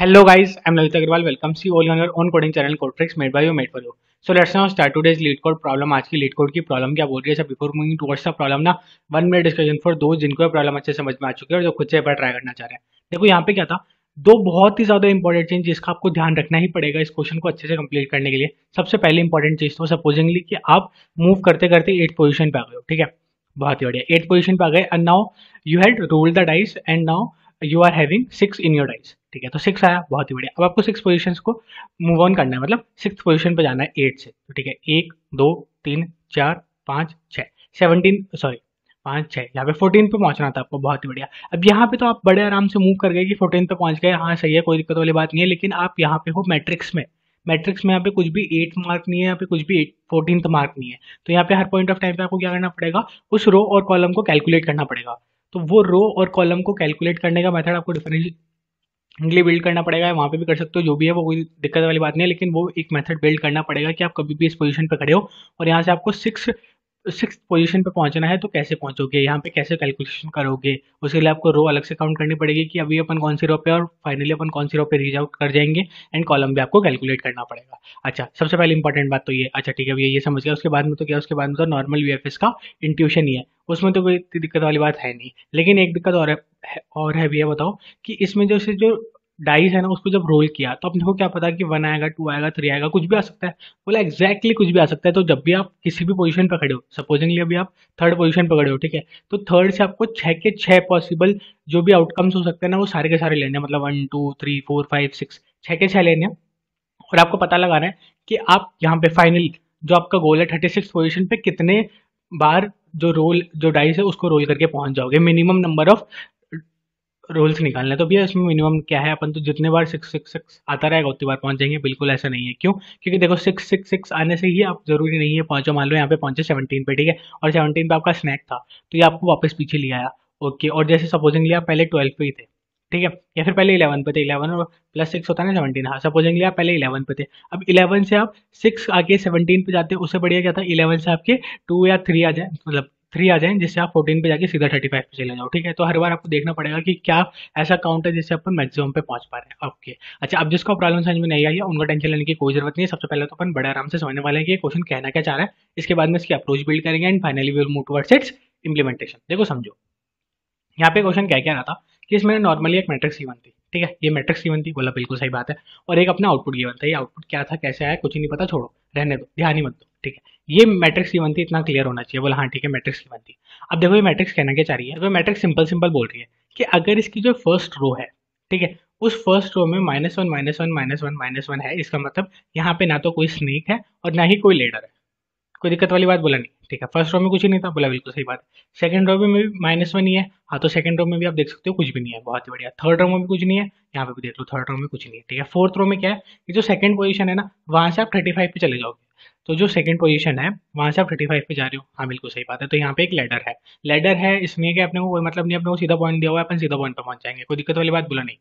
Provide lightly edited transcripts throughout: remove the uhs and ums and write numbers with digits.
Hello guys, I'm Lalit Agarwal. Welcome to all on your own coding channel Code Tricks made by you, made for you. So let's now start today's lead code problem. आज की leet code की problem क्या बोल रही है सब before moving towards the problem ना 1 minute discussion for दो जिनको प्रॉब्लम अच्छे समझ में आ चुकी है और जो खुद से एक बार ट्राई करना चाह रहे हैं। देखो यहाँ पे क्या था, दो बहुत ही ज्यादा इंपॉर्टेंट चीज जिसका आपको ध्यान रखना ही पड़ेगा इस क्वेश्चन को अच्छे से कंप्लीट करने के लिए। सबसे पहले इंपॉर्टेंट चीज तो सपोजिंगली कि आप मूव करते करते 8 पोजिशन पे आ गए हो, ठीक है, बहुत ही बढ़िया 8 पोजिशन पे आ गए and now you had rolled the dice and now you are having 6 in your dice, ठीक है, तो 6 आया, बहुत ही बढ़िया। अब आपको 6 पोजीशंस को मूव ऑन करना है, मतलब 6 पोजीशन पे जाना है 8 से, तो ठीक है 1 2 3 4 5 6 17 सॉरी 5 6 यहाँ पे 14 पे पहुंचना था आपको, बहुत ही बढ़िया। अब यहाँ पे तो आप बड़े आराम से मूव कर गए कि 14 पे पहुंच गए, हाँ सही है, कोई दिक्कत वाली बात नहीं है। लेकिन आप यहाँ पे हो मैट्रिक्स में यहाँ पे कुछ भी 8 मार्क नहीं है, यहाँ पे कुछ भी 14th मार्क नहीं है, तो यहाँ पे हर पॉइंट ऑफ टाइम पे आपको क्या करना पड़ेगा, उस रो और कॉलम को कैलकुलेट करना पड़ेगा। तो वो रो और कॉलम को कैलकुलेट करने का मेथड आपको डिफरेंटली बिल्ड करना पड़ेगा, वहाँ पे भी कर सकते हो, जो भी है वो कोई दिक्कत वाली बात नहीं है, लेकिन वो एक मेथड बिल्ड करना पड़ेगा कि आप कभी भी इस पोजीशन पे खड़े हो और यहाँ से आपको 6 पोजीशन पे पहुँचना है, तो कैसे पहुँचोगे, यहाँ पे कैसे कैलकुलेशन करोगे, उसके लिए आपको रो अलग से काउंट करनी पड़ेगी कि अभी अपन कौन सी रो पे और फाइनली अपन कौन सी रो पे रीच आउट कर जाएंगे, एंड कॉलम भी आपको कैलकुलेट करना पड़ेगा। अच्छा, सबसे पहले इंपॉर्टेंट बात तो ये, अच्छा ठीक है भैया ये समझ गया। उसके बाद में तो क्या, उसके बाद में तो नॉर्मल वीएफएस का इंट्यूशन ही है, उसमें तो कोई दिक्कत वाली बात है नहीं। लेकिन एक दिक्कत और है भैया, बताओ कि इसमें जो डाइस है ना उसको जब रोल किया तो अपने को क्या पता कि 1 आएगा, 2 आएगा, 3 आएगा, कुछ भी आ सकता है, बोला एग्जैक्टली कुछ भी आ सकता है। तो जब भी आप किसी भी पोजीशन पर खड़े हो, सपोजिंगली अभी आप 3rd पोजीशन पर खड़े हो, ठीक है, तो 3rd से आपको 6 के 6 पॉसिबल जो भी आउटकम्स हो सकते हैं ना वो सारे के सारे लेने हैं, मतलब 1 2 3 4 5 6 6 के 6 लेने हैं। और आपको पता लगाना है कि आप यहाँ पे फाइनल जो आपका गोल है 36 पोजिशन पे कितने बार जो डाइस है उसको रोल करके पहुँच जाओगे, मिनिमम नंबर ऑफ रोल्स निकालना है। तो भैया इसमें मिनिमम क्या है, अपन तो जितने बार 6 6 6 आता रहेगा उतनी बार पहुंच जाएंगे, बिल्कुल ऐसा नहीं है। क्यों? क्योंकि देखो 6 6 6 आने से ही आप जरूरी नहीं है पहुंचो, मान लो यहाँ पे पहुंचे 17 पे, ठीक है, और 17 पे आपका स्नैक था तो ये आपको वापस पीछे ले आया, ओके। और जैसे सपोजिंगली आप पहले 12 पे ही थे, ठीक है, या फिर पहले 11 पे थे, 11 और प्लस 6 होता है ना 17, हाँ सपोजिंगली आप पहले 11 पे थे, अब 11 से आप 6 आके 17 पे जाते, उससे बढ़िया क्या था 11 से आपके 2 या 3 आ जाए, मतलब 3 आ जाए, जिससे आप 14 पे जाके सीधा 35 पे चले जाओ, ठीक है। तो हर बार आपको देखना पड़ेगा कि क्या ऐसा काउंट है जिससे अपन मैक्सिमम पे पहुंच पा रहे हैं, ओके। अच्छा, अब जिसको प्रॉब्लम समझ में नहीं आई है उनको टेंशन लेने की कोई जरूरत नहीं है। सबसे पहले तो अपन बड़े आराम से समझने वाले हैं कि ये क्वेश्चन कहना क्या चाह रहा है, इसके बाद में इसकी अप्रोच बिल्ड करेंगे and finally we will move towards its implementation. देखो समझो यहाँ पे क्वेश्चन क्या क्या रहा था कि इसमें नॉर्मली एक मैट्रिक्स गिवन थी, ठीक है, ये मैट्रिक्स गिवन थी, बोला बिल्कुल सही बात है, और एक अपना आउटपुट गिवन था। ये आउटपुट क्या था, कैसे आया, कुछ नहीं पता, छोड़ो, रहने दो, ध्यान ही मत दो, ठीक है, ये मैट्रिक्स गिवन थी, इतना क्लियर होना चाहिए, बोला हाँ ठीक है मैट्रिक्स गिवन थी। अब देखो ये मैट्रिक्स कहना क्या चाह रही है, तो मैट्रिक्स सिंपल बोल रही है कि अगर इसकी जो फर्स्ट रो है, ठीक है, उस फर्स्ट रो में -1 -1 -1 -1 -1 है, इसका मतलब यहाँ पे ना तो कोई स्नेक है और ना ही कोई लेडर है, कोई दिक्कत वाली बात, बोला नहीं, ठीक है, फर्स्ट रो में कुछ ही नहीं था, बोला बिल्कुल सही बात है। सेकंड रो में भी -1 ही है, हाँ तो सेकंड रो में भी आप देख सकते हो कुछ भी नहीं है, बहुत ही बढ़िया। थर्ड रो में भी कुछ नहीं है, यहाँ पे भी देख लो थर्ड रो में कुछ नहीं है, ठीक है। फोर्थ रो में क्या है कि जो सेकंड पोजीशन है ना वहाँ से आप 35 पे चले जाओगे, तो जो सेकंड पोजीशन है वहाँ से आप 35 पे जा रहे हो, हाँ बिल्कुल सही बात है। तो यहाँ पे एक लेडर है, इसमें क्या अपने को कोई मतलब नहीं, अपने को सीधा पॉइंट दिया हुआ है, अपन सीधा पॉइंट पर पहुंच जाएंगे, कोई दिक्कत वाली बात, बोला नहीं,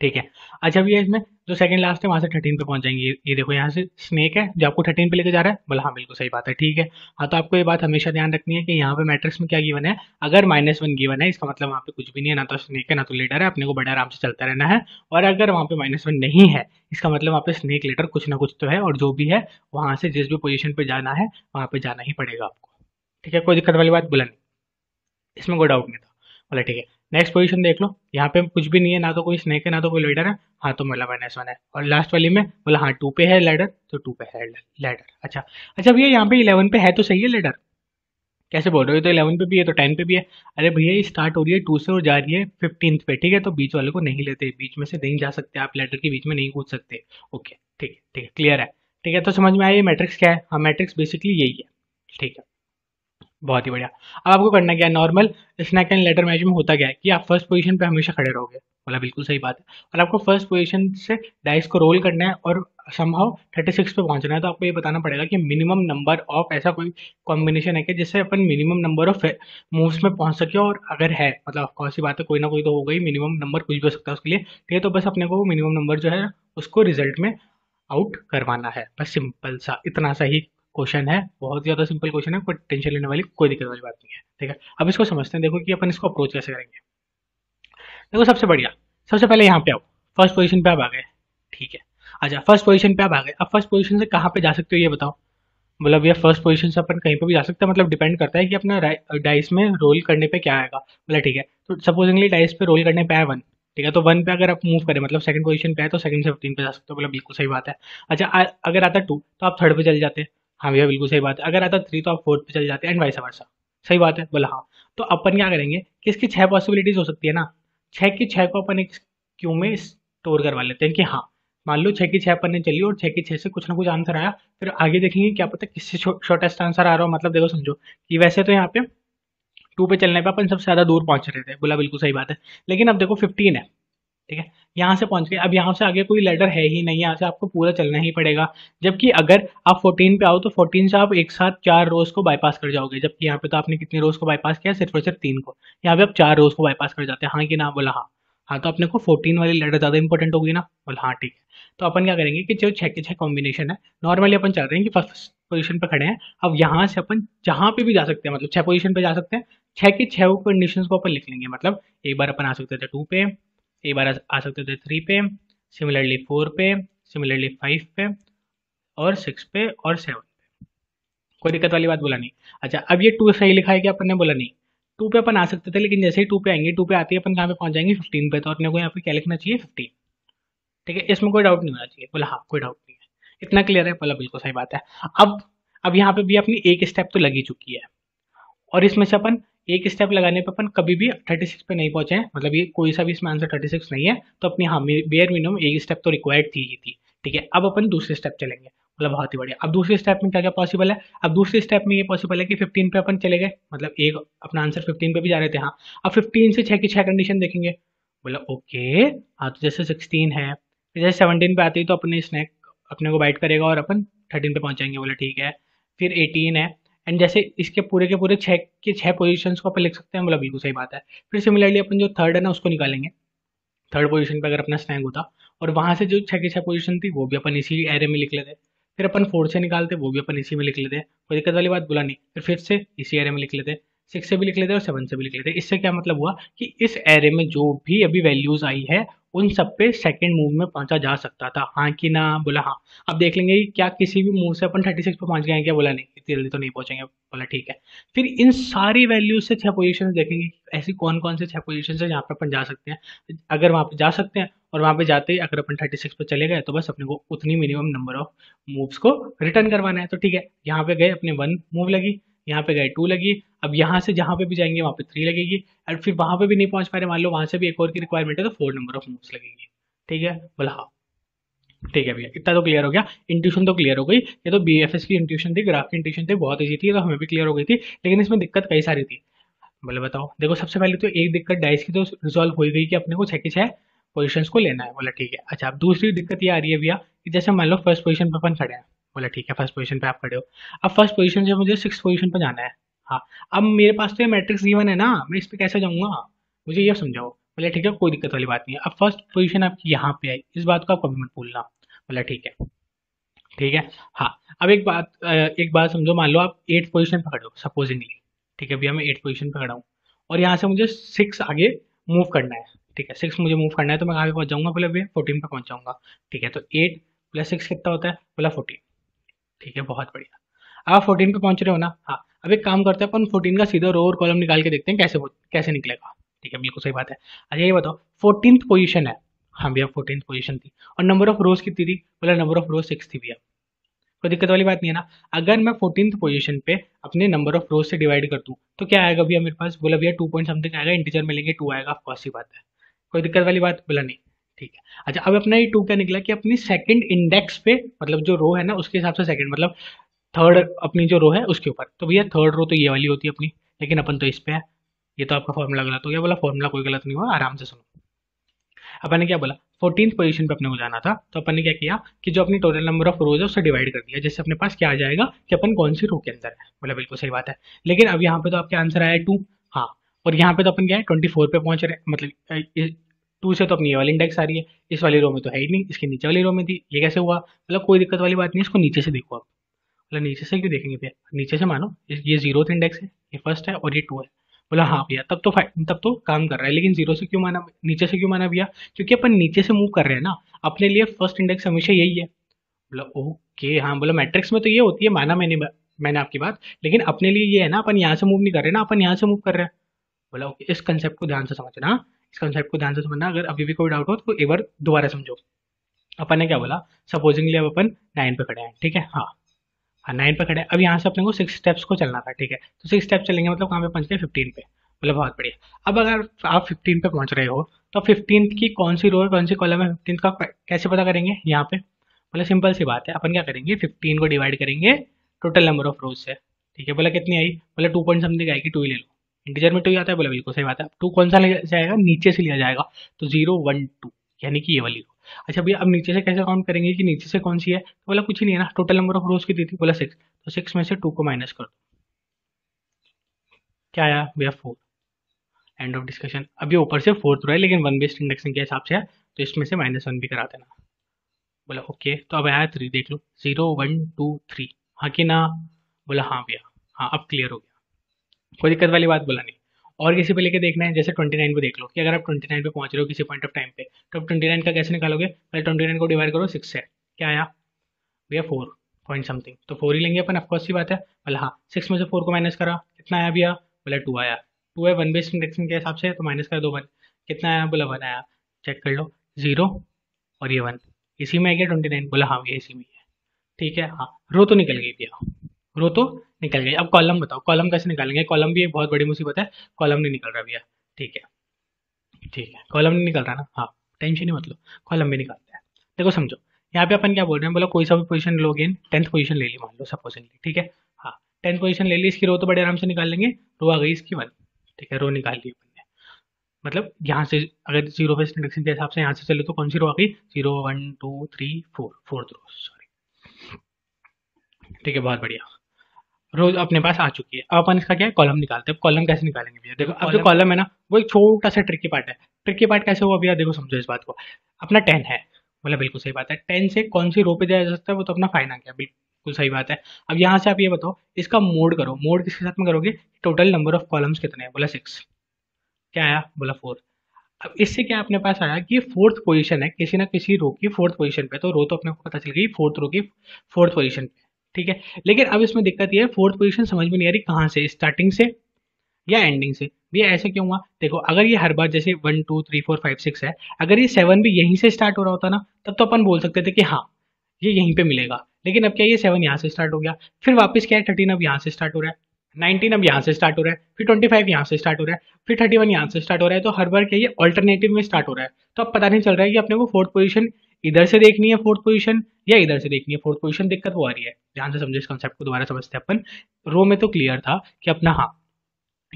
ठीक है। अच्छा भैया इसमें जो सेकंड लास्ट है वहाँ से 13 पे पहुंच जाएंगे, ये देखो यहाँ से स्नेक है जो आपको 13 पे लेके जा रहा है, बोला हाँ बिल्कुल सही बात है, ठीक है। हाँ तो आपको ये बात हमेशा ध्यान रखनी है कि यहाँ पे मैट्रिक्स में क्या गिवन है, अगर -1 गिवन है इसका मतलब वहाँ पे कुछ भी नहीं है, ना तो स्नेक है ना तो लेडर है, अपने को बड़े आराम से चलता रहना है। और अगर वहाँ पे -1 नहीं है इसका मतलब वहाँ पे स्नेक लेडर कुछ ना कुछ तो है, और जो भी है वहाँ से जिस भी पोजिशन पे जाना है वहाँ पे जाना ही पड़ेगा आपको, ठीक है, कोई दिक्कत वाली बात, बोला नहीं, इसमें कोई डाउट नहीं था, बोला ठीक है। नेक्स्ट पोजीशन देख लो, यहाँ पे कुछ भी नहीं है, ना तो कोई स्नेक है ना तो कोई लेडर है, हाँ तो बोला -1 है। और लास्ट वाली में बोला हाँ 2 पे है लेडर, तो 2 पे है लेडर। अच्छा भैया यहाँ पे 11 पे है तो सही है लेडर, कैसे बोल रहे हो, तो 11 पे भी है तो 10 पे भी है, अरे भैया ये स्टार्ट हो रही है 2 से और जा रही है 15 पे, ठीक है, तो बीच वाले को नहीं लेते, बीच में से नहीं जा सकते आप, लेडर के बीच में नहीं कूद सकते, ओके ठीक है क्लियर है, ठीक है। तो समझ में आया ये मैट्रिक्स क्या है, हाँ मैट्रिक्स बेसिकली यही है, ठीक है, बहुत ही बढ़िया। अब आपको करना क्या है, normal snake and ladder match में होता क्या है कि आप फर्स्ट पोजीशन पे हमेशा खड़े रहोगे, बोला बिल्कुल सही बात है, और आपको फर्स्ट पोजीशन से डाइस को रोल करना है और समहाउ 36 पे पहुंचना है। तो आपको ये बताना पड़ेगा कि मिनिमम नंबर ऑफ ऐसा कोई कॉम्बिनेशन है कि जिससे अपन मिनिमम नंबर ऑफ मूव्स में पहुंच सके, और अगर है मतलब ऑफकोर्स ही बात है कोई ना कोई तो होगा ही, मिनिमम नंबर कुछ भी हो सकता है उसके लिए, ठीक है, तो बस अपने को मिनिमम नंबर जो है उसको रिजल्ट में आउट करवाना है, बस सिंपल सा, इतना सा ही क्वेश्चन है, बहुत ज़्यादा सिंपल क्वेश्चन है, कोई टेंशन लेने वाली कोई दिक्कत वाली बात नहीं है, ठीक है। अब इसको समझते हैं, देखो कि अपन इसको अप्रोच कैसे करेंगे। देखो सबसे बढ़िया, सबसे पहले यहाँ पे आओ, फर्स्ट पोजीशन पे आप आ गए, ठीक है। अच्छा फर्स्ट पोजीशन पे आप आ गए, अब फर्स्ट पोजीशन से कहाँ पे जा सकते हो ये बताओ। मतलब ये फर्स्ट पोजीशन से अपन कहीं पे भी जा सकते हैं, मतलब डिपेंड करता है कि अपना डाइस में रोल करने पे क्या आएगा। मतलब ठीक है, तो सपोजिंगली डाइस पे रोल करने पे आए 1, ठीक है, तो 1 पे अगर आप मूव करें मतलब सेकंड पोजीशन पे आए तो सेकंड से 15 पे जा सकते हो। मतलब बिल्कुल सही बात है। अच्छा अगर आता 2 तो आप थर्ड पे चले जाते हैं, हाँ भैया बिल्कुल सही बात है। अगर आता 3 तो आप फोर्थ पे चले जाते हैं, एंड वाइस वर्सा, सही बात है। बोला हाँ, तो अपन क्या करेंगे कि इसकी 6 पॉसिबिलिटीज हो सकती है ना, 6 की 6 को अपन एक क्यू में स्टोर करवा लेते हैं कि हाँ मान लो 6 की 6 पन्ने चली और 6 की 6 से कुछ ना कुछ आंसर आया, फिर आगे देखेंगे क्या पता किससे शॉर्टेस्ट आंसर आ रहा हो। मतलब देखो समझो कि वैसे तो यहाँ पे 2 पे चलने पे अपन सबसे ज़्यादा दूर पहुँच रहे थे, बोला बिल्कुल सही बात है, लेकिन अब देखो 15 है, ठीक है, यहाँ से पहुँच गए। अब यहाँ से आगे कोई लेडर है ही नहीं, यहाँ से आपको पूरा चलना ही पड़ेगा। जबकि अगर आप 14 पे आओ तो 14 से आप एक साथ 4 रोज को बाईपास कर जाओगे, जबकि यहाँ पे तो आपने कितनी रोज को बाईपास किया, सिर्फ और सिर्फ 3 को, यहाँ पे आप 4 रोज को बाईपास कर जाते हैं, हाँ कि ना। बोला हाँ, तो अपने को 14 वाली लेटर ज़्यादा इंपॉर्टेंट होगी ना। बोला हाँ ठीक है, तो अपन क्या करेंगे कि जो 6 के 6 कॉम्बिनेशन है, नॉर्मली अपन चल रहे हैं कि फर्स्ट पोजीशन पे खड़े हैं। अब यहाँ से अपन जहाँ पे भी जा सकते हैं, मतलब 6 पोजीशन पे जा सकते हैं, 6 के 6 कंडीशन को अपन लिख लेंगे। मतलब एक बार अपन आ सकते थे 2 पे, एक बार आ सकते थे 3 पे, सिमिलरली 4 पे, सिमिलरली 5 पे और 6 पे और 7 पे, कोई दिक्कत वाली बात, बोला नहीं। अच्छा अब ये 2 सही लिखा है कि अपन ने, बोला नहीं, 2 पे अपन आ सकते थे, लेकिन जैसे ही 2 पे आएंगे, 2 पे आते ही अपन कहाँ पे पहुँच जाएंगे, 15 पे, तो अपने को यहाँ पे क्या लिखना चाहिए, 15, ठीक है, इसमें कोई डाउट नहीं होना चाहिए। बोला हाँ कोई डाउट नहीं है, इतना क्लियर है, बोला बिल्कुल सही बात है। अब यहाँ पे भी अपनी एक स्टेप तो लगी चुकी है, और इसमें से अपन एक स्टेप लगाने पे अपन कभी भी 36 पे नहीं पहुँचे, मतलब ये कोई सा भी इसमें आंसर 36 नहीं है, तो अपनी हाँ बेयर मिनिमम एक स्टेप तो रिक्वायर्ड थी ही थी, ठीक है। अब अपन दूसरे स्टेप चलेंगे, मतलब बहुत ही बढ़िया। अब दूसरे स्टेप में क्या क्या पॉसिबल है, अब दूसरे स्टेप में ये पॉसिबल है कि 15 पे अपन चले गए, मतलब एक अपना आंसर 15 पे भी जा रहे थे, हाँ। अब 15 से 6 की 6 कंडीशन देखेंगे, बोला ओके हाँ, तो जैसे 16 है, जैसे 17 पे आते ही तो अपने स्नैक अपने को बाइट करेगा और अपन 13 पे पहुँच जाएंगे, बोला ठीक है। फिर 18 है, एंड जैसे इसके पूरे के पूरे 6 के 6 पोजिशंस को अपन लिख सकते हैं, बोला बिल्कुल सही बात है। फिर सिमिलरली अपन जो थर्ड है ना उसको निकालेंगे, थर्ड पोजीशन पे अगर अपना स्नैक होता और वहाँ से जो 6 की 6 पोजीशन थी वो भी अपन इसी एरे में लिख लेते, फिर अपन 4 से निकालते वो भी अपन इसी में लिख लेते, कोई दिक्कत वाली बात, बोला नहीं। फिर 5 से इसी एरे में लिख लेते, 6 से भी लिख लेते और 7 से भी लिख लेते। इससे क्या मतलब हुआ कि इस एरे में जो भी अभी वैल्यूज आई है उन सब पे सेकंड मूव में पहुंचा जा सकता था, हाँ कि ना। बोला हाँ, अब देख लेंगे क्या किसी भी मूव से अपन 36 पे पहुंच गए हैं क्या, बोला नहीं, इतनी जल्दी तो नहीं पहुंचेंगे, बोला ठीक है। फिर इन सारी वैल्यूज से 6 पोजीशंस देखेंगे, ऐसी कौन कौन से 6 पोजीशंस है जहाँ पर अपन जा सकते हैं। अगर वहाँ पे जा सकते हैं और वहाँ पे जाते ही अगर अपन 36 पे चले गए तो बस अपने को उतनी मिनिमम नंबर ऑफ मूव्स को रिटर्न करवाना है, तो ठीक है। यहाँ पे गए अपने 1 मूव लगी, यहाँ पे गए 2 लगी, अब यहाँ से जहाँ पे भी जाएंगे वहाँ पे 3 लगेगी, और फिर वहाँ पे भी नहीं पहुँच पा रहे, मान लो वहाँ से भी एक और की रिक्वायरमेंट है तो 4 नंबर ऑफ मूव्स लगेगी, ठीक है। बोला हाँ ठीक है भैया, इतना तो क्लियर हो गया, इंट्यूशन तो क्लियर हो गई, ये तो BFS की इंट्यूशन थी, ग्राफ की इंट्यूशन थी, बहुत ईजी थी, तो हमें भी क्लियर हो गई थी, लेकिन इसमें दिक्कत कई सारी थी। बोले बताओ, देखो सबसे पहले तो एक दिक्कत डाइस की तो रिजॉल्व हो गई कि अपने को 6 के 6 पोजिशंस को लेना है, बोला ठीक है। अच्छा अब दूसरी दिक्कत ये आ रही है भैया कि जैसे मान लो फर्स्ट पोजिशन पर अपन खड़े हैं, बोला ठीक है, फर्स्ट पोजीशन पे आप खड़े हो, अब फर्स्ट पोजीशन से मुझे 6 पोजीशन पे जाना है, हाँ। अब मेरे पास तो ये मैट्रिक्स गिवन है ना, मैं इस पे कैसे जाऊँगा, मुझे ये समझाओ, बोला ठीक है, कोई दिक्कत वाली बात नहीं है। अब फर्स्ट पोजीशन आपकी यहाँ पे आई, इस बात को आप कभी मत भूलना, बोला ठीक है, ठीक है, हाँ। अब एक बात समझो, मान लो आप 8 पोजिशन पर खड़े हो सपोजिंगली, ठीक है भैया, मैं 8 पोजिशन पर खड़ा हूँ और यहाँ से मुझे 6 आगे मूव करना है, ठीक है, 6 मुझे मूव करना है, तो मैं कहाँ पे पहुँच जाऊँगा, बोला भैया 14 पर पहुँच जाऊँगा, ठीक है। तो 8 + 6 कितना होता है, बोला 14, ठीक है, बहुत बढ़िया। आप 14 पे पहुंच रहे हो ना, हाँ। अब एक काम करते हैं अपन 14 का सीधा रो और कॉलम निकाल के देखते हैं कैसे निकलेगा, ठीक है, बिल्कुल सही बात है। अच्छा ये बताओ, 14th पोजीशन है, हाँ भैया 14th पोजीशन थी, और नंबर ऑफ रोज कितनी थी, बोला नंबर ऑफ रोज 6 थी भैया, कोई दिक्कत वाली बात नहीं है ना। अगर मैं 14th पोजीशन पे अपने नंबर ऑफ रोज से डिवाइड कर दूँ तो क्या आएगा भैया मेरे पास, बोला भैया 2 पॉइंट समथिंग आएगा, इंटीजर में लेंगे 2 आएगा, ऑफकोर्स ही बात है, कोई दिक्कत वाली बात, बोला नहीं, ठीक है। अच्छा अब अपना ये 2 क्या निकला कि अपनी सेकंड इंडेक्स पे, मतलब जो रो है ना उसके हिसाब से सेकंड, मतलब थर्ड अपनी जो रो है उसके ऊपर, तो भैया थर्ड रो तो ये वाली होती है अपनी, लेकिन अपन तो इस पे है, ये तो आपका फॉर्मूला गलत हो गया, बोला फॉर्मूला कोई गलत नहीं हुआ, आराम से सुनो। अपन ने क्या बोला, 14th पोजीशन पे अपने को जाना था, तो अपन ने क्या किया कि जो अपनी टोटल नंबर ऑफ रोज है उससे डिवाइड कर दिया, जैसे अपने पास क्या आ जाएगा कि अपन कौन सी रो के अंदर है, बोला बिल्कुल सही बात है। लेकिन अब यहाँ पे तो आपका आंसर आया 2, हाँ, और यहाँ पे तो अपन क्या है 24 पे पहुँच रहे, मतलब 2 से तो अपनी ये वाली इंडेक्स आ रही है, इस वाली रो में तो है ही नहीं, इसके नीचे वाली रो में थी, ये कैसे हुआ, मतलब कोई दिक्कत वाली बात नहीं, इसको नीचे से देखो आप, मतलब नीचे से क्यों देखेंगे भैया, नीचे से मानो ये 0th इंडेक्स है, ये फर्स्ट है और ये 2 है, बोला हाँ भैया तब तो काम कर रहा है। लेकिन जीरो से क्यों माना, नीचे से क्यों माना भैया? क्योंकि अपन नीचे से मूव कर रहे हैं ना, अपने लिए फर्स्ट इंडेक्स हमेशा यही है। बोला ओके हाँ, बोला मैट्रिक्स में तो ये होती है, माना मैंने आपकी बात, लेकिन अपने लिए ये है ना, अपन यहाँ से मूव नहीं कर रहे ना, अपन यहाँ से मूव कर रहे हैं। बोला ओके, इस कंसेप्ट को ध्यान से समझना, इस कंसेप्ट को ध्यान से समझना, अगर अभी भी कोई डाउट हो तो एक बार दोबारा समझो। अपन ने क्या बोला, सपोजिंगली अब अपन 9 पे खड़े हैं, ठीक है, हाँ 9 पे खड़े हैं। अब यहाँ से अपने को 6 स्टेप्स को चलना था, ठीक है, तो 6 स्टेप्स चलेंगे, मतलब कहाँ पे पहुँच गए 15 पे। मतलब बहुत बढ़िया। अब अगर आप 15 पे पहुँच रहे हो तो 15 की कौन सी रो है, कौन सी कॉलम है, 15 का कैसे पता करेंगे यहाँ पे? बोला सिंपल सी बात है, अपन क्या करेंगे 15 को डिवाइड करेंगे टोटल नंबर ऑफ रोज से, ठीक है। बोला कितनी आई? बोला 2 पॉइंट समथिंग आई कि 2 ही ले लो, इंटीजर में 2 ही आता है। बोला बिल्कुल सही बात है। 2 कौन सा लिया जाएगा, नीचे से लिया जाएगा, तो 0 1 2 यानी कि ये वाली रो। अच्छा भैया अब नीचे से कैसे काउंट करेंगे कि नीचे से कौन सी है? तो बोला कुछ ही नहीं है ना, टोटल नंबर ऑफ रोज की दी थी, बोला 6, तो 6 में से 2 को माइनस कर दो, क्या आया भैया 4। End of discussion. अब ये ऊपर से 4th रो है, लेकिन 1 बेस्ड इंडेक्सिंग के हिसाब से है, तो इसमें से -1 भी करा देना। बोला ओके, तो अब आया 3, देख लो 0 1 2 3, हाँ कि ना? बोला हाँ भैया हाँ, अब क्लियर हो गया, कोई दिक्कत वाली बात बोला नहीं। और किसी पे लेके देखना है, जैसे 29 पे देख लो कि अगर आप 29 पे पहुंच रहे हो किसी पॉइंट ऑफ टाइम पे, तो आप 29 का कैसे निकालोगे? पहले 29 को डिवाइड करो 6 से, क्या आया भैया 4 पॉइंट समथिंग, तो 4 ही लेंगे अपन, ऑफकोर्स सी बात है। बोला हाँ, 6 में से 4 को माइनस करा, कितना आया भैया? बोला 2 आया, 2 है 1 बेस्ड इंडेक्सिंग के हिसाब से, तो माइनस करा 2 1, कितना आया? बोला 1 आया, चेक कर लो 0 और ये 1, इसी में आ गया 29। बोला हाँ भैया इसी में है, ठीक है, हाँ रो तो निकल गई भैया, रो तो निकल गई। अब कॉलम बताओ, कॉलम कैसे निकालेंगे? कॉलम भी एक बहुत बड़ी मुसीबत है, कॉलम नहीं निकल रहा भैया, ठीक है कॉलम नहीं निकल रहा ना, हाँ टेंशन ही मत लो, कॉलम भी निकालते हैं। देखो समझो यहाँ पे अपन क्या बोल रहे हैं, बोला कोई सा भी पोजीशन लो, गेन 10th पोजीशन ले ली मान लो सपोजिंगली, ठीक है, हाँ 10th पोजीशन ले ली, इसकी रो तो बड़े आराम से निकाल लेंगे, रो आ गई इसकी 1, ठीक है, रो निकाल ली अपन ने। मतलब यहाँ से अगर 0 बेस्ड इंडेक्सिंग के हिसाब से यहाँ से चले तो कौन सी रो आ गई? 0 1 2 3 4, 4th रो, सॉरी, ठीक है, बहुत बढ़िया, रोज अपने पास आ चुकी है। अब अपन इसका क्या है, कॉलम निकालते हैं। कॉलम कैसे निकालेंगे भैया? देखो अब जो कॉलम है ना, वो एक छोटा सा ट्रिकी पार्ट है। ट्रिकी पार्ट कैसे हुआ भैया? देखो समझो इस बात को, अपना 10 है, बोला बिल्कुल सही बात है, 10 से कौन सी रो पे जाया जा सकता है, वो तो अपना फाइन आ गया, बिल्कुल सही बात है। अब यहाँ से आप ये बताओ, इसका मोड करो, मोड किसके साथ में करोगे? टोटल नंबर ऑफ कॉलम्स कितने हैं? बोला 6, क्या आया? बोला 4। अब इससे क्या अपने पास आया कि 4th पोजिशन है किसी ना किसी रो की, 4th पोजिशन पे, तो रो तो अपने को पता चल गई 4th रो की 4th पोजिशन पे, ठीक है। लेकिन अब इसमें दिक्कत यह है, 4th पोजीशन समझ में नहीं आ रही कहाँ से, स्टार्टिंग से या एंडिंग से? भैया ऐसे क्यों हुआ? देखो अगर ये हर बार जैसे 1 2 3 4 5 6 है, अगर ये 7 भी यहीं से स्टार्ट हो रहा होता ना, तब तो अपन बोल सकते थे कि हाँ ये यहीं पे मिलेगा, लेकिन अब क्या ये 7 यहाँ से स्टार्ट हो गया, फिर वापस क्या है 13 अब यहाँ से स्टार्ट हो रहा है, 19 अब यहाँ से स्टार्ट हो रहा है, फिर 25 यहाँ से स्टार्ट हो रहा है, फिर 31 यहाँ से स्टार्ट हो रहा है, तो हर बार क्या ये ऑल्टरनेटिव में स्टार्ट हो रहा है। तो अब पता नहीं चल रहा है कि अपने को 4th पोजीशन इधर से देखनी है 4th पोजीशन या इधर से देखनी है 4th पोजीशन, दिक्कत वो आ रही है। ध्यान से समझो इस कॉन्सेप्ट को, दोबारा समझते हैं अपन। रो में तो क्लियर था कि अपना हाँ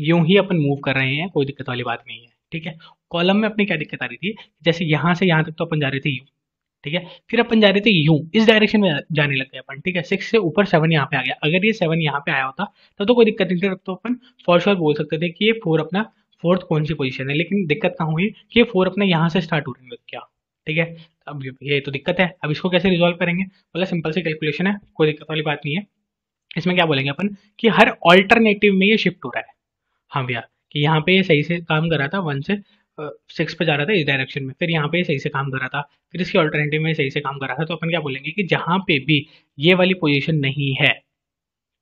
यूं ही अपन मूव कर रहे हैं, कोई दिक्कत वाली बात नहीं है, ठीक है। कॉलम में अपनी क्या दिक्कत आ रही थी, जैसे यहाँ से यहाँ तक तो अपन जा रहे थे यूं, ठीक है, फिर अपन जा रहे थे यूं, इस डायरेक्शन में जाने लग गए अपन, ठीक है, 6 से ऊपर 7 यहाँ पे आ गया। अगर ये 7 यहाँ पे आया होता तब तो कोई दिक्कत नहीं थी, तब तो अपन फॉर श्योर बोल सकते थे कि ये 4 अपना 4th कौन सी पोजीशन है, लेकिन दिक्कत कहाँ हुई कि ये 4 अपना यहाँ से स्टार्ट हो रही है क्या, ठीक है। अब ये तो दिक्कत है, अब इसको कैसे रिजॉल्व करेंगे? बोला सिंपल सी कैलकुलेशन है, कोई दिक्कत वाली बात नहीं है। इसमें क्या बोलेंगे अपन कि हर ऑल्टरनेटिव में ये शिफ्ट हो रहा है, हाँ भैया, कि यहाँ पे सही से काम कर रहा था 1 से 6 पे जा रहा था इस डायरेक्शन में, फिर यहाँ पे सही से काम कर रहा था, फिर इसके ऑल्टरनेटिव में सही से काम कर रहा था। तो अपन क्या बोलेंगे कि जहाँ पे भी ये वाली पोजीशन नहीं है,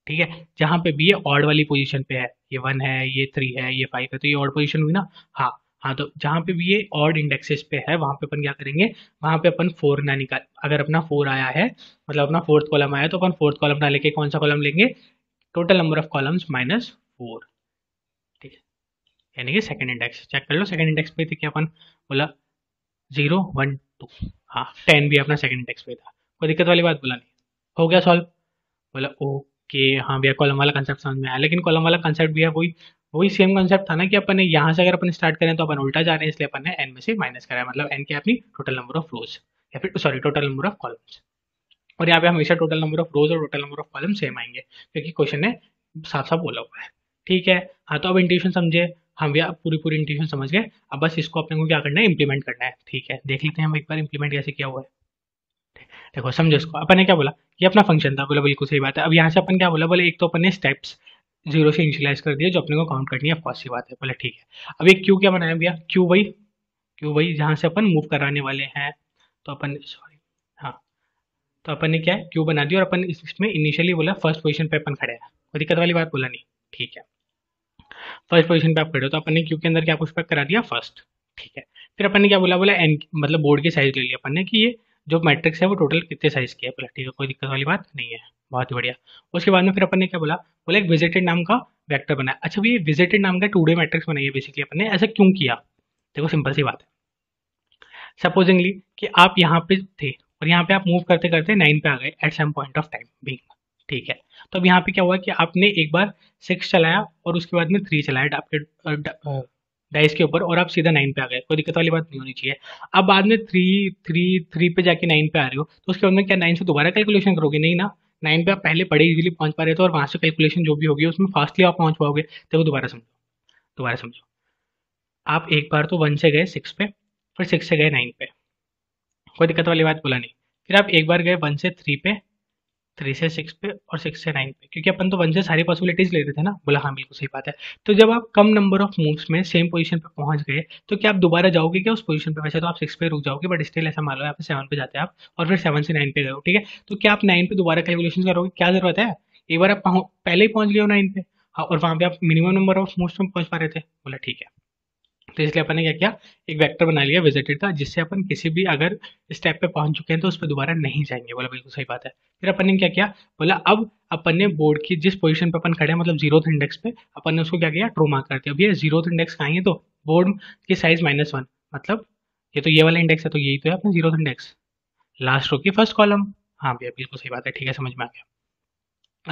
ठीक है, जहाँ पे भी ये ऑड वाली पोजीशन पे है, ये 1 है, ये 3 है, ये 5 है, तो ये ऑड पोजीशन हुई ना, हाँ, तो जहाँ पे भी ये ऑड इंडेक्सेस पे है वहाँ पे अपन क्या करेंगे, वहाँ पे अपन 4 ना निकाल, अगर अपना 4 आया है मतलब अपना 4th कॉलम आया, तो अपन 4th कॉलम ना लेके कौन सा कॉलम लेंगे? टोटल नंबर ऑफ कॉलम्स -4, ठीक है, यानी कि 2nd इंडेक्स। चेक कर लो 2nd इंडेक्स पे थे क्या अपन? बोला 0 1 2, हाँ 10 भी अपना 2nd इंडेक्स पे था, कोई दिक्कत वाली बात बोला नहीं, हो गया सॉल्व। बोला ओके हाँ भैया, कॉलम वाला कंसेप्ट समझ में आया, लेकिन कॉलम वाला कंसेप्ट भी है वही सेम कंसेप्ट था ना कि अपन यहाँ से अगर अपन स्टार्ट करें तो अपन उल्टा जा रहे हैं, इसलिए अपन ने एन में से माइनस करा है, मतलब एन के अपनी टोटल नंबर ऑफ रोज या फिर sorry total number of columns, और यहाँ पे हमेशा टोटल नंबर ऑफ रोज और total number of column same आएंगे क्योंकि क्वेश्चन ने साफ साफ बोला हुआ है, ठीक है। हाँ तो अब इंट्यूशन समझे हम भैया, पूरी इंट्यूशन समझ गए, अब बस इसको अपने को क्या करना है, इंप्लीमेंट करना है, ठीक है। देख लेते हैं हम एक बार इंप्लीमेंट कैसे किया हुआ है। देखो समझो इसको, अपन ने क्या बोला, ये अपना फंक्शन था, बोला बिल्कुल सही बात है। अब यहाँ से अपन क्या बोला, बोले एक तो अपन ने स्टेप्स जीरो से इनिशियलाइज कर दिया जो अपने को काउंट करनी है, फर्स्ट सी बात है। बोले ठीक है, अब एक क्यू क्या बनाया गया, क्यू भाई जहाँ से अपन मूव कराने वाले हैं, तो अपन ने क्या है क्यू बना दिया और अपन इसमें इनिशियली बोला फर्स्ट पोजीशन पे अपन खड़े हैं, कोई दिक्कत वाली बात बोला नहीं, ठीक है फर्स्ट पोजीशन पे आप खड़े हो, तो अपन ने क्यू के अंदर क्या पुश बैक करा दिया फर्स्ट, ठीक है। फिर अपन ने क्या बोला, एन मतलब बोर्ड की साइज ले लिया अपन ने कि ये जो मैट्रिक्स है वो टोटल कितने साइज की है, बोला ठीक है कोई दिक्कत वाली बात नहीं है, बहुत बढ़िया। उसके बाद में फिर अपन ने क्या बोला, एक विजिटेड नाम का वेक्टर बनाया। अच्छा ये विजिटेड नाम का 2D मैट्रिक्स बनाई है बेसिकली अपन ने, ऐसा क्यों किया, देखो सिंपल सी बात है, सपोजिंगली कि आप यहाँ पे थे और यहाँ पे आप मूव करते करते 9 पे आ गए at some point of time being, ठीक है। तो अब यहाँ पे क्या हुआ कि आपने एक बार 6 चलाया और उसके बाद में 3 चलाया आपके डाइस के ऊपर और आप सीधा 9 पे आ गए, कोई दिक्कत वाली बात नहीं होनी चाहिए। अब बाद में 3 पे जाके 9 पे आ रहे हो, तो उसके बाद में क्या 9 से दोबारा कैलकुलेशन करोगे, नहीं ना, 9 पे आप पहले बड़े इजीली पहुंच पा रहे थे और वहाँ से कैलकुलेशन जो भी होगी उसमें फास्टली आप पहुंच पाओगे। देखो दोबारा समझो, आप एक बार तो 1 से गए 6 पे, फिर 6 से गए 9 पे, कोई दिक्कत वाली बात बोला नहीं। फिर आप एक बार गए 1 से 3 पे, 3 से 6 पे और 6 से 9 पे, क्योंकि अपन तो 1 से सारी पॉसिबिलिटीज ले रहे थे ना, बोला हाँ बिल्कुल सही बात है। तो जब आप कम नंबर ऑफ मूव्स में सेम पोजीशन पे पहुंच गए तो क्या आप दोबारा जाओगे क्या उस पोजीशन पे, वैसे तो आप 6 पे रुक जाओगे बट स्टिल ऐसा मान लो यहाँ पे 7 पे जाते हैं आप और फिर 7 से 9 पे गए, ठीक है। तो क्या आप 9 पे दोबारा कैलकुलेशन करोगे, क्या जरूरत है, एक बार आप पहले ही पहुंच गए हो 9 पे, हाँ, और वहाँ पे आप मिनिमम नंबर ऑफ मूव्स में पहुंच पा रहे थे, बोला ठीक है। तो इसलिए अपन ने क्या किया, एक वेक्टर बना लिया विजिटेड का, जिससे अपन किसी भी अगर स्टेप पे पहुंच चुके हैं तो उस पर दोबारा नहीं जाएंगे, बोला बिल्कुल सही बात है। फिर अपन ने क्या किया, बोला अब अपन ने बोर्ड की जिस पोजीशन पे अपन खड़े हैं मतलब 0th इंडेक्स पे, अपन ने उसको क्या किया ट्रू मार्क कर दिया। अब ये 0th इंडेक्स कहाँ है, तो बोर्ड की साइज -1, मतलब ये तो ये वाला इंडेक्स है, तो यही तो है अपना 0th इंडेक्स, लास्ट रो की फर्स्ट कॉलम, हाँ भैया बिल्कुल सही बात है, ठीक है समझ में आ गया।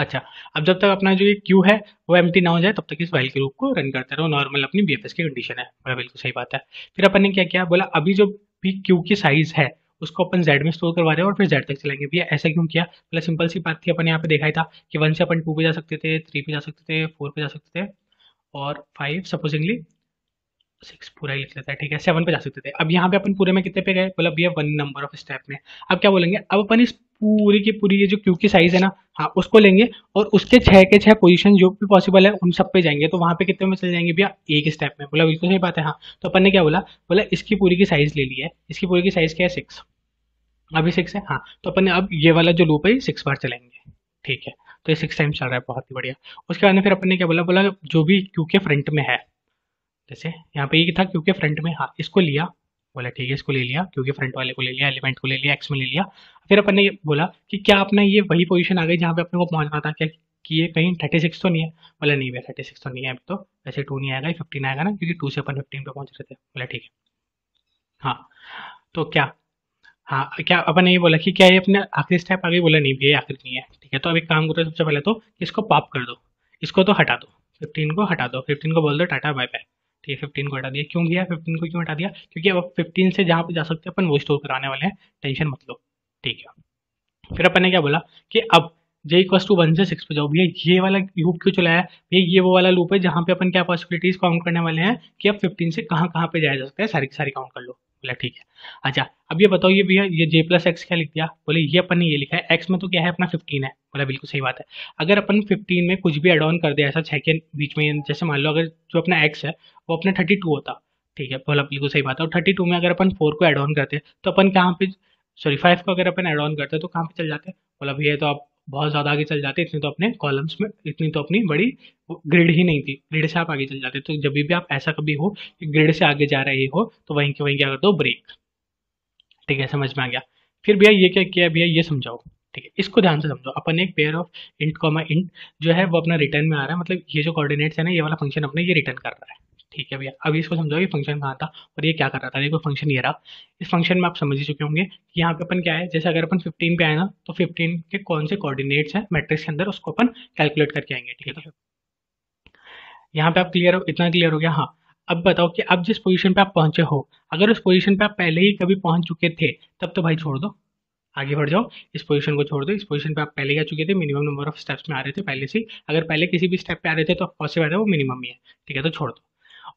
अच्छा अब जब तक अपना जो ये क्यू है वो एम्प्टी ना हो जाए तब तक इस वाइल के लूप को रन करते रहो, नॉर्मल अपनी बीएफएस की कंडीशन है, बोला बिल्कुल सही बात है। फिर अपन ने क्या किया, बोला अभी जो भी क्यू की साइज है उसको अपन z में स्टोर करवा रहे हैं और फिर z तक चलाएंगे, भैया ऐसा क्यों किया, मतलब सिंपल सी बात थी, अपन यहाँ पे देखा ही था कि 1 से अपन 2 पे जा सकते थे, 3 पे जा सकते थे, 4 पे जा सकते थे और 5 सपोजिंगली 6 पूरा ही लिख लेता है, ठीक है 7 पे जा सकते थे। अब यहाँ पे अपन पूरे में कितने पे गए, मतलब भैया 1 नंबर ऑफ स्टेप में। अब क्या बोलेंगे, अब अपन इस पूरी की पूरी ये जो क्यू की साइज है ना, हाँ उसको लेंगे और उसके 6 के 6 पोजीशन जो भी पॉसिबल है उन सब पे जाएंगे, तो वहाँ पे कितने में चले जाएंगे भैया, एक स्टेप में, बोला बिल्कुल सही बात है हाँ। तो अपन ने क्या बोला, इसकी पूरी की साइज ले ली है, इसकी पूरी की साइज क्या है 6, अभी 6 है हाँ, तो अपन अब ये वाला जो लूप है 6 बार चलेंगे, ठीक है। तो ये 6 टाइम चल रहा है, बहुत ही बढ़िया। उसके बाद में फिर अपन ने क्या बोला, जो भी क्यू के फ्रंट में है, जैसे यहाँ पे ये था क्यू के फ्रंट में, हाँ इसको लिया, बोला ठीक है इसको ले लिया, क्यू के फ्रंट वाले को ले लिया, एलिमेंट को ले लिया, एक्स में ले लिया। फिर अपन ने ये बोला कि क्या अपना ये वही पोजीशन आ गई जहाँ पे अपने को पहुँचना था, क्या कि ये कहीं 36 तो नहीं है, बोला नहीं भैया 36 तो नहीं है, अभी तो वैसे 2 नहीं आएगा 15 आएगा ना, क्योंकि 2 से अपन 15 पे पहुँच रहे थे, बोला ठीक है हाँ। तो क्या अपन ये बोला कि क्या ये अपने आखिरी स्टेप आ गई, बोला नहीं भैया आखिरी नहीं है, ठीक है। तो अब एक काम करो, सबसे पहले तो इसको पॉप कर दो, इसको तो हटा दो, 15 को हटा दो, 15 को बोल दो टाटा बाय बाय, 15 को हटा दिया, क्यों दिया 15 को क्यों हटा दिया, क्योंकि अब 15 से जहाँ पे जा सकते हैं अपन वो स्टोर कराने वाले हैं, टेंशन मत लो, ठीक है। फिर अपन ने क्या बोला कि अब j 1 से 6 पे जाओ, भैया ये वाला लूप क्यों चलाया, भैया ये वो वाला लूप है जहाँ पे अपन क्या पॉसिबिलिटीज काउंट करने वाले हैं कि अब 15 से कहाँ पे जाया जा सकता है, सारी की सारी काउंट कर लो, बोला ठीक है। अच्छा अब ये बताओ ये भैया ये j+x क्या लिख दिया, बोले ये अपन ने ये लिखा है, x में तो क्या है अपना 15 है, बोला बिल्कुल सही बात है। अगर अपन 15 में कुछ भी एड ऑन कर दिया ऐसा 6 के बीच में, जैसे मान लो अगर जो अपना x है वो अपना 32 होता, ठीक है बोला बिल्कुल सही बात है। और 32 में अगर अपन 4 को एड ऑन करते तो अपन कहाँ पे 5 को अगर अपन एड ऑन करते तो कहाँ पे चल जाते, बोला भैया तो आप बहुत ज़्यादा आगे चल जाते, इतने तो अपने कॉलम्स में इतनी तो अपनी बड़ी ग्रिड ही नहीं थी, ग्रिड से आप आगे चल जाते। तो जब भी आप ऐसा कभी हो कि ग्रिड से आगे जा रहे हो तो वहीं के वहीं क्या कर दो ब्रेक, ठीक है समझ में आ गया। फिर भैया ये क्या किया, भैया ये समझाओ, ठीक है इसको ध्यान से समझो। अपन एक pair of int comma int जो है वो अपना रिटर्न में आ रहा है, मतलब ये जो कोऑर्डिनेट्स है ना ये वाला फंक्शन अपने ये रिटर्न कर रहा है, ठीक है भैया। अब इसको समझाओ ये फंक्शन कहाँ था और ये क्या कर रहा था। देखो फंक्शन ये रहा, इस फंक्शन में आप समझ ही चुके होंगे कि यहाँ पे अपन क्या है, जैसे अगर अपन 15 पे आए ना तो 15 के कौन से कोऑर्डिनेट्स हैं मैट्रिक्स के अंदर उसको अपन कैलकुलेट करके आएंगे, ठीक है। तो यहाँ पे आप क्लियर हो, इतना क्लियर हो गया हाँ। अब बताओ कि अब जिस पोजिशन पे आप पहुंचे हो, अगर उस पोजिशन पे आप पहले ही कभी पहुंच चुके थे तब तो भाई छोड़ दो, आगे बढ़ जाओ, इस पोजीशन को छोड़ दो। इस पोजीशन पे आप पहले ही आ चुके थे, मिनिमम नंबर ऑफ स्टेप्स में आ रहे थे पहले से, अगर पहले किसी भी स्टेप पे आ रहे थे तो पॉसिबल है वो मिनिमम ही है, ठीक है तो छोड़ दो।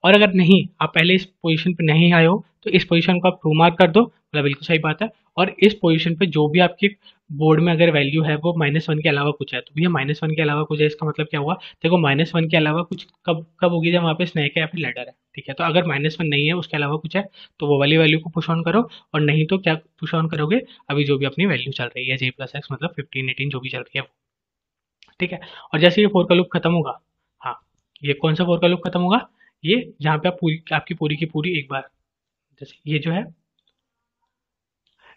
और अगर नहीं आप पहले इस पोजीशन पे नहीं आए हो तो इस पोजीशन को आप ट्रू मार्क कर दो, मतलब बिल्कुल सही बात है। और इस पोजीशन पे जो भी आपके बोर्ड में अगर वैल्यू है वो -1 के अलावा कुछ है, तो भैया -1 के अलावा कुछ है इसका मतलब क्या हुआ, देखो -1 के अलावा कुछ कब कब होगी जब वहाँ पे स्नैक है या फिर लैडर है, ठीक है। तो अगर -1 नहीं है उसके अलावा कुछ है तो वो वाली वैल्यू को पुश ऑन करो, और नहीं तो क्या पुश ऑन करोगे अभी जो भी अपनी वैल्यू चल रही है j+x मतलब 15, 18 जो भी चल रही है वो, ठीक है। और जैसे ये 4 का लूप खत्म होगा, हाँ ये कौन सा 4 का लूप खत्म होगा, ये जहाँ पे आप आपकी पूरी की पूरी एक बार जैसे ये जो है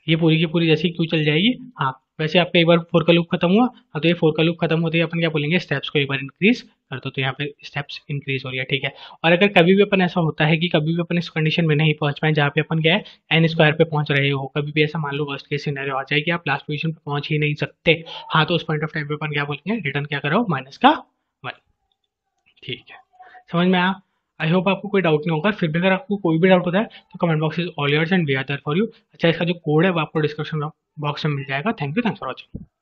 ये पूरी की पूरी जैसे क्यों चल जाएगी, हाँ वैसे आपका एक बार 4 का लूप खत्म हुआ, हाँ तो ये 4 का लूप खत्म होते ही अपन क्या बोलेंगे, स्टेप्स को एक बार इंक्रीज कर दो, तो यहाँ पे स्टेप्स इंक्रीज हो रही है, ठीक है। और अगर कभी भी अपन ऐसा होता है कि कभी भी अपन इस कंडीशन में नहीं पहुंच पाए जहाँ पे अपन क्या है n² पे पहुंच रहे हो, कभी भी ऐसा मान लो वर्स्ट केस सिनेरियो आ जाए कि आप लास्ट पोजीशन पे पहुंच ही नहीं सकते, हाँ तो उस पॉइंट ऑफ टाइम पे अपन क्या बोलेंगे, रिटर्न क्या करो -1, ठीक है। समझ में आया? आई होप आपको कोई डाउट नहीं होगा। फिर भी अगर आपको कोई भी डाउट होता है तो comment box is all yours and we are there for you. अच्छा, इसका जो कोड है वो आपको डिस्क्रिप्शन बॉक्स में मिल जाएगा। Thank you, thanks for watching.